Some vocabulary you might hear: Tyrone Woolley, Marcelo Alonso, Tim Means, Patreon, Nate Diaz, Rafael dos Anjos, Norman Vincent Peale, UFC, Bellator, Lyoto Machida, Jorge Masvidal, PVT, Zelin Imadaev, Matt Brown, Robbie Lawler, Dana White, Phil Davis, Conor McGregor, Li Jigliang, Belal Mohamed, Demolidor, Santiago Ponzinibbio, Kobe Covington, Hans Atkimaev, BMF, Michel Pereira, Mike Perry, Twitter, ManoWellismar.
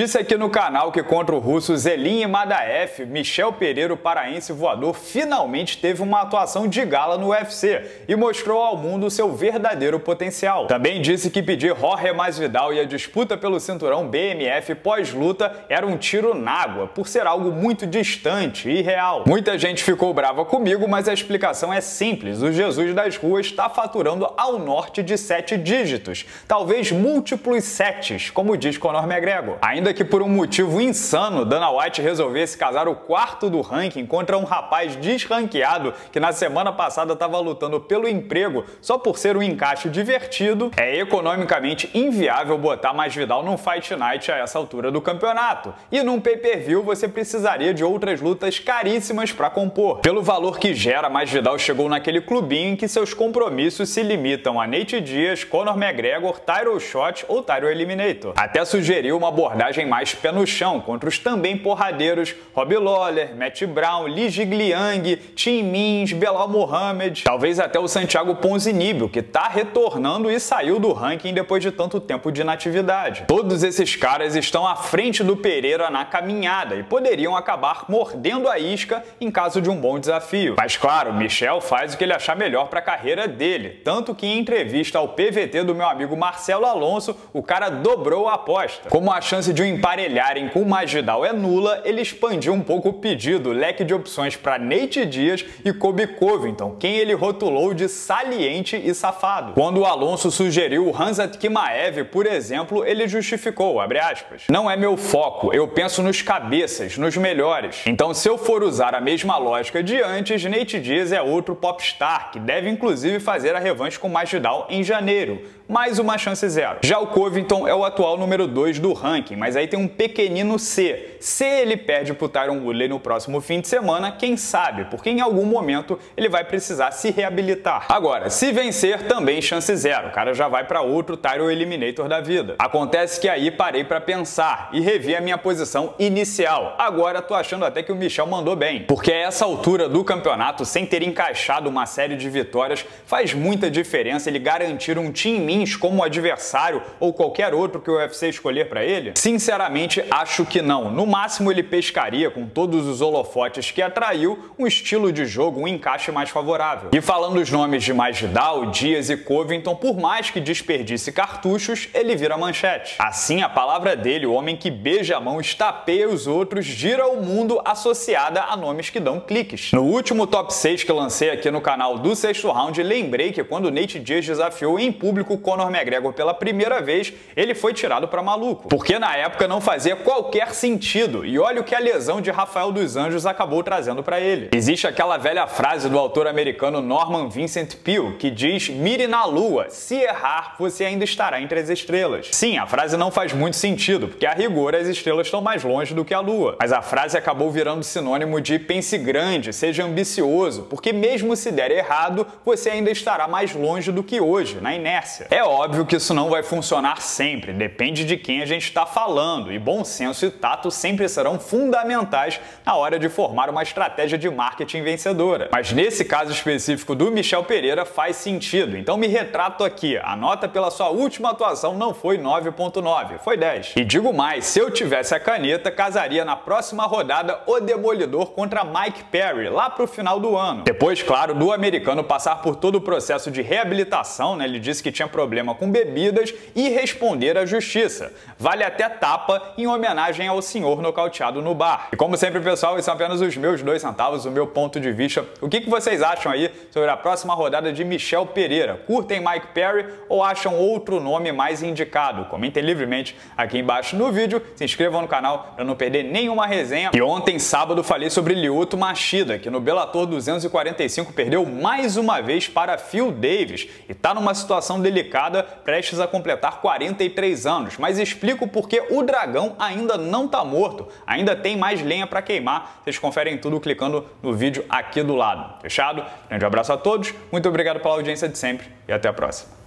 Disse aqui no canal que contra o russo Zelin Imadaev, Michel Pereira, o paraense voador, finalmente teve uma atuação de gala no UFC e mostrou ao mundo o seu verdadeiro potencial. Também disse que pedir Jorge Masvidal e a disputa pelo cinturão BMF pós-luta era um tiro na água, por ser algo muito distante e irreal. Muita gente ficou brava comigo, mas a explicação é simples. O Jesus das ruas está faturando ao norte de 7 dígitos, talvez múltiplos 7s, como diz Conor McGregor. Ainda que por um motivo insano, Dana White resolvesse casar o quarto do ranking contra um rapaz desranqueado que na semana passada estava lutando pelo emprego só por ser um encaixe divertido, é economicamente inviável botar Masvidal num Fight Night a essa altura do campeonato. E num pay-per-view você precisaria de outras lutas caríssimas para compor. Pelo valor que gera, Masvidal chegou naquele clubinho em que seus compromissos se limitam a Nate Diaz, Conor McGregor, Title Shot ou Title Eliminator. Até sugeriu uma abordagem mais pé no chão contra os também porradeiros Robbie Lawler, Matt Brown, Li Jigliang, Tim Means, Belal Mohamed, talvez até o Santiago Ponzinibbio, que tá retornando e saiu do ranking depois de tanto tempo de inatividade. Todos esses caras estão à frente do Pereira na caminhada e poderiam acabar mordendo a isca em caso de um bom desafio. Mas claro, Michel faz o que ele achar melhor para a carreira dele, tanto que em entrevista ao PVT do meu amigo Marcelo Alonso, o cara dobrou a aposta. Como a chance de um emparelharem com Masvidal é nula, ele expandiu um pouco o pedido, leque de opções para Nate Diaz e Kobe Covington, quem ele rotulou de saliente e safado. Quando o Alonso sugeriu o Hans Atkimaev, por exemplo, ele justificou, abre aspas, não é meu foco, eu penso nos cabeças, nos melhores. Então se eu for usar a mesma lógica de antes, Nate Diaz é outro popstar, que deve inclusive fazer a revanche com Masvidal em janeiro. Mais uma chance zero. Já o Covington é o atual número 2 do ranking, mas aí tem um pequenino C. Se ele perde pro Tyrone Woolley no próximo fim de semana, quem sabe, porque em algum momento ele vai precisar se reabilitar. Agora, se vencer, também chance zero. O cara já vai para outro Tyrone Eliminator da vida. Acontece que aí parei para pensar e revi a minha posição inicial. Agora tô achando até que o Michel mandou bem, porque a essa altura do campeonato, sem ter encaixado uma série de vitórias, faz muita diferença ele garantir um time como adversário ou qualquer outro que o UFC escolher para ele? Sinceramente, acho que não. No máximo, ele pescaria, com todos os holofotes que atraiu, um estilo de jogo, um encaixe mais favorável. E falando os nomes de Masvidal, Diaz e Covington, por mais que desperdice cartuchos, ele vira manchete. Assim, a palavra dele, o homem que beija a mão, estapeia os outros, gira o mundo, associada a nomes que dão cliques. No último top 6 que lancei aqui no canal do 6º Round, lembrei que quando Nate Diaz desafiou em público Conor McGregor pela primeira vez, ele foi tirado pra maluco, porque na época não fazia qualquer sentido, e olha o que a lesão de Rafael dos Anjos acabou trazendo pra ele. Existe aquela velha frase do autor americano Norman Vincent Peale, que diz, mire na lua, se errar, você ainda estará entre as estrelas. Sim, a frase não faz muito sentido, porque a rigor as estrelas estão mais longe do que a lua, mas a frase acabou virando sinônimo de pense grande, seja ambicioso, porque mesmo se der errado, você ainda estará mais longe do que hoje, na inércia. É óbvio que isso não vai funcionar sempre, depende de quem a gente está falando, e bom senso e tato sempre serão fundamentais na hora de formar uma estratégia de marketing vencedora. Mas nesse caso específico do Michel Pereira faz sentido, então me retrato aqui, a nota pela sua última atuação não foi 9.9, foi 10. E digo mais, se eu tivesse a caneta, casaria na próxima rodada o Demolidor contra Mike Perry, lá pro final do ano. Depois, claro, do americano passar por todo o processo de reabilitação, né, ele disse que tinha problema com bebidas e responder à justiça. Vale até tapa em homenagem ao senhor nocauteado no bar. E como sempre, pessoal, esses são apenas os meus 2 centavos, o meu ponto de vista. O que vocês acham aí sobre a próxima rodada de Michel Pereira? Curtem Mike Perry ou acham outro nome mais indicado? Comentem livremente aqui embaixo no vídeo, se inscrevam no canal para não perder nenhuma resenha. E ontem, sábado, falei sobre Lyoto Machida, que no Bellator 245 perdeu mais uma vez para Phil Davis e tá numa situação delicada, prestes a completar 43 anos, mas explico porque o dragão ainda não tá morto, ainda tem mais lenha para queimar. Vocês conferem tudo clicando no vídeo aqui do lado. Fechado? Grande abraço a todos, muito obrigado pela audiência de sempre e até a próxima.